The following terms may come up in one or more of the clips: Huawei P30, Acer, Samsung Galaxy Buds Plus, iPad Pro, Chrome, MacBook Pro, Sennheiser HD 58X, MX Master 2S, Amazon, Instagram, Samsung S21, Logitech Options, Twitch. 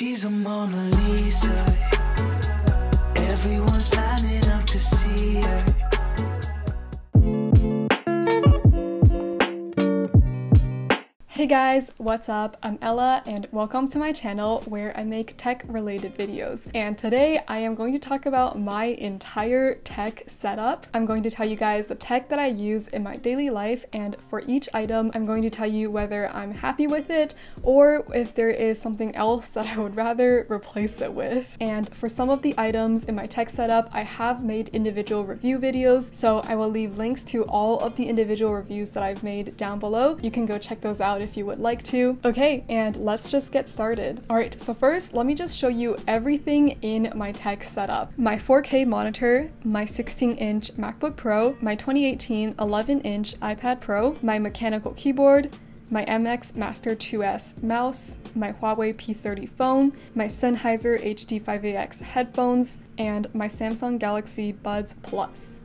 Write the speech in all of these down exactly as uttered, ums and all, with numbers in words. She's a Mona Lisa. Everyone's lining up to see her. Hey guys, what's up? I'm Ella and welcome to my channel where I make tech related videos, and today I am going to talk about my entire tech setup. I'm going to tell you guys the tech that I use in my daily life, and for each item I'm going to tell you whether I'm happy with it or if there is something else that I would rather replace it with. And for some of the items in my tech setup I have made individual review videos, so I will leave links to all of the individual reviews that I've made down below. You can go check those out if if you would like to. Okay, and let's just get started. Alright, so first let me just show you everything in my tech setup. My four K monitor, my sixteen inch MacBook Pro, my twenty eighteen eleven inch iPad Pro, my mechanical keyboard, my M X Master two S mouse, my Huawei P thirty phone, my Sennheiser H D five eight X headphones, and my Samsung Galaxy Buds Plus.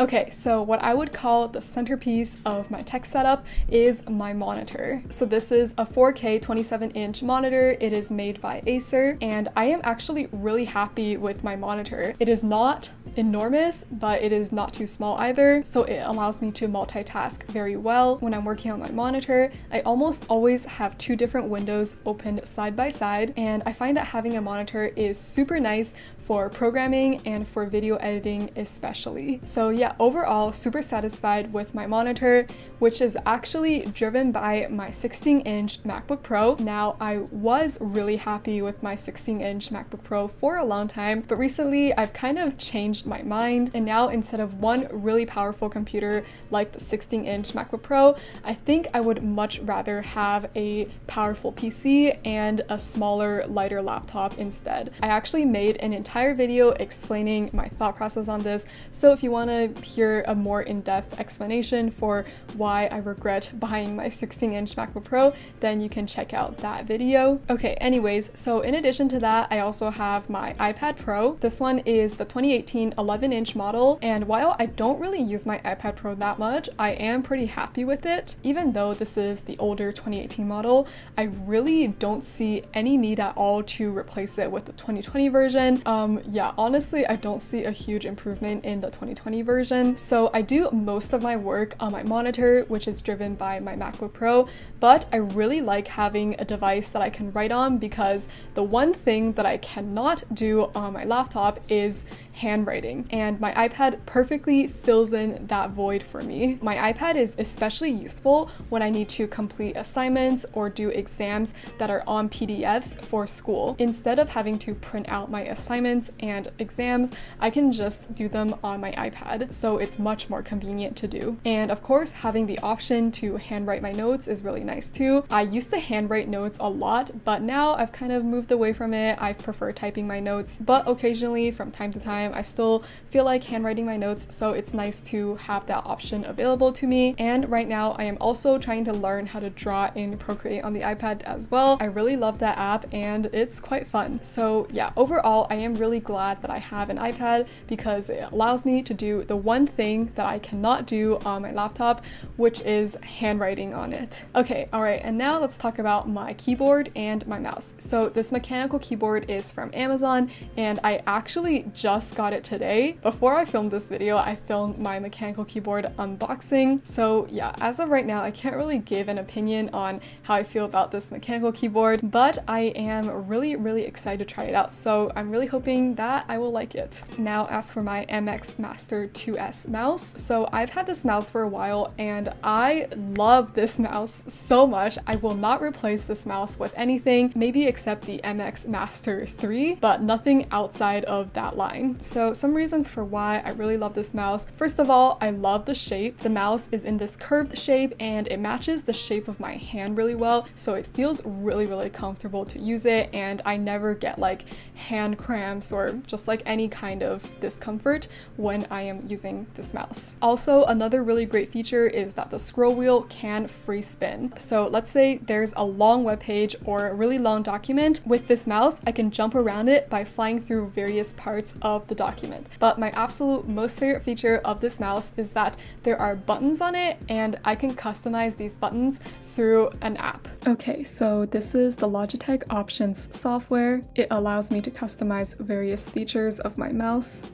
Okay, so what I would call the centerpiece of my tech setup is my monitor. So this is a four K twenty-seven inch monitor. It is made by Acer, and I am actually really happy with my monitor. It is not enormous, but it is not too small either, so it allows me to multitask very well. When I'm working on my monitor, I almost always have two different windows opened side by side, and I find that having a monitor is super nice for programming and for video editing especially. So yeah, Yeah, overall super satisfied with my monitor, which is actually driven by my sixteen inch MacBook Pro. Now, I was really happy with my sixteen inch MacBook Pro for a long time, but recently I've kind of changed my mind, and now instead of one really powerful computer like the sixteen inch MacBook Pro, I think I would much rather have a powerful P C and a smaller, lighter laptop instead. I actually made an entire video explaining my thought process on this, so if you want to hear a more in-depth explanation for why I regret buying my sixteen inch MacBook Pro, then you can check out that video. Okay, anyways, so in addition to that, I also have my iPad Pro. This one is the twenty eighteen eleven inch model, and while I don't really use my iPad Pro that much, I am pretty happy with it. Even though this is the older twenty eighteen model, I really don't see any need at all to replace it with the twenty twenty version. Um, yeah, honestly, I don't see a huge improvement in the twenty twenty version. So I do most of my work on my monitor, which is driven by my MacBook Pro, but I really like having a device that I can write on, because the one thing that I cannot do on my laptop is handwriting, and my iPad perfectly fills in that void for me. My iPad is especially useful when I need to complete assignments or do exams that are on P D Fs for school. Instead of having to print out my assignments and exams, I can just do them on my iPad. So it's much more convenient to do. And of course, having the option to handwrite my notes is really nice too. I used to handwrite notes a lot, but now I've kind of moved away from it. I prefer typing my notes, but occasionally from time to time, I still feel like handwriting my notes. So it's nice to have that option available to me. And right now I am also trying to learn how to draw in Procreate on the iPad as well. I really love that app and it's quite fun. So yeah, overall, I am really glad that I have an iPad because it allows me to do the The one thing that I cannot do on my laptop, which is handwriting on it. Okay, all right, and now let's talk about my keyboard and my mouse. So this mechanical keyboard is from Amazon, and I actually just got it today. Before I filmed this video, I filmed my mechanical keyboard unboxing. So yeah, as of right now, I can't really give an opinion on how I feel about this mechanical keyboard, but I am really, really excited to try it out. So I'm really hoping that I will like it. Now, as for my M X Master two S mouse. So I've had this mouse for a while and I love this mouse so much. I will not replace this mouse with anything, maybe except the M X Master three, but nothing outside of that line. So some reasons for why I really love this mouse. First of all, I love the shape. The mouse is in this curved shape and it matches the shape of my hand really well. So it feels really, really comfortable to use it, and I never get like hand cramps or just like any kind of discomfort when I am using this mouse. Also, another really great feature is that the scroll wheel can free spin. So let's say there's a long web page or a really long document. With this mouse, I can jump around it by flying through various parts of the document. attachment. But my absolute most favorite feature of this mouse is that there are buttons on it and I can customize these buttons through an app. Okay, so this is the Logitech Options software. It allows me to customize various features of my mouse.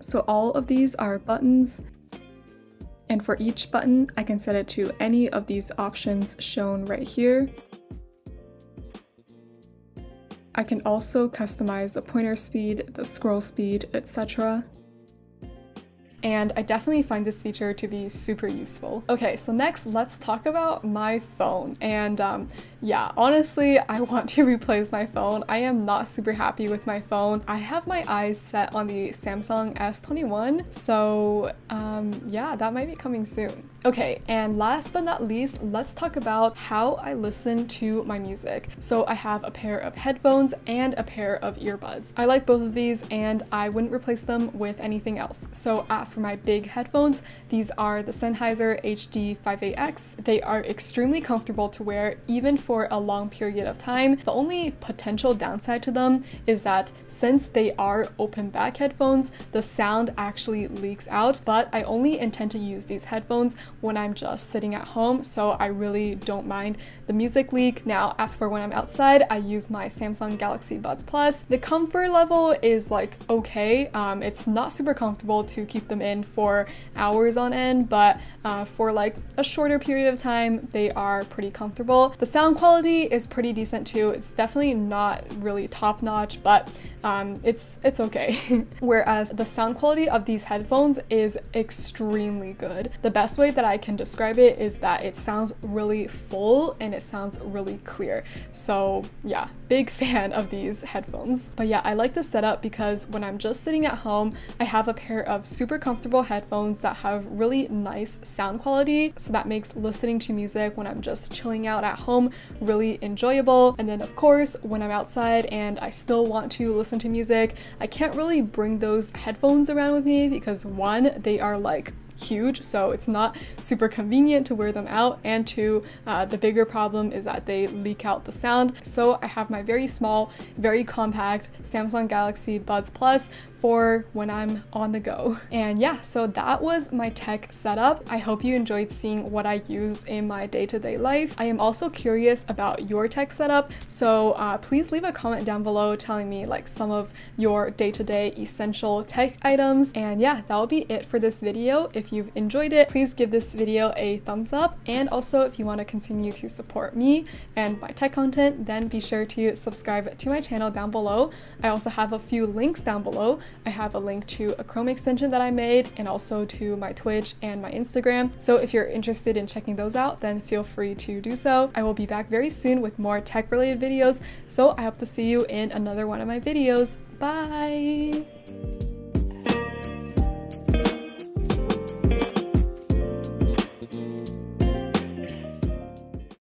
So all of these are buttons. And for each button, I can set it to any of these options shown right here. I can also customize the pointer speed, the scroll speed, et cetera. And I definitely find this feature to be super useful. Okay, so next let's talk about my phone. And um, yeah, honestly, I want to replace my phone. I am not super happy with my phone. I have my eyes set on the Samsung S twenty-one, so um, yeah, that might be coming soon. Okay, and last but not least, let's talk about how I listen to my music. So I have a pair of headphones and a pair of earbuds. I like both of these and I wouldn't replace them with anything else. So as for my big headphones, these are the Sennheiser H D fifty-eight X. They are extremely comfortable to wear even for a long period of time. The only potential downside to them is that since they are open back headphones, the sound actually leaks out, but I only intend to use these headphones when I'm just sitting at home, so I really don't mind the music leak. Now, as for when I'm outside, I use my Samsung Galaxy Buds Plus. The comfort level is like okay. Um, it's not super comfortable to keep them in for hours on end, but uh, for like a shorter period of time, they are pretty comfortable. The sound quality is pretty decent too. It's definitely not really top-notch, but um, it's, it's okay. Whereas the sound quality of these headphones is extremely good. The best way that that I can describe it is that it sounds really full and it sounds really clear. So yeah, big fan of these headphones. But yeah, I like this setup because when I'm just sitting at home, I have a pair of super comfortable headphones that have really nice sound quality. So that makes listening to music when I'm just chilling out at home really enjoyable. And then of course, when I'm outside and I still want to listen to music, I can't really bring those headphones around with me because one, they are like huge, so it's not super convenient to wear them out, and two, uh, the bigger problem is that they leak out the sound. So I have my very small, very compact Samsung Galaxy Buds Plus for when I'm on the go. And yeah, so that was my tech setup. I hope you enjoyed seeing what I use in my day-to-day life. I am also curious about your tech setup, so uh, please leave a comment down below telling me like some of your day-to-day essential tech items. And yeah, that will be it for this video. If you've enjoyed it, please give this video a thumbs up. And also, if you want to continue to support me and my tech content, then be sure to subscribe to my channel down below. I also have a few links down below. I have a link to a Chrome extension that I made and also to my Twitch and my Instagram. So if you're interested in checking those out, then feel free to do so. I will be back very soon with more tech related videos. So I hope to see you in another one of my videos. Bye!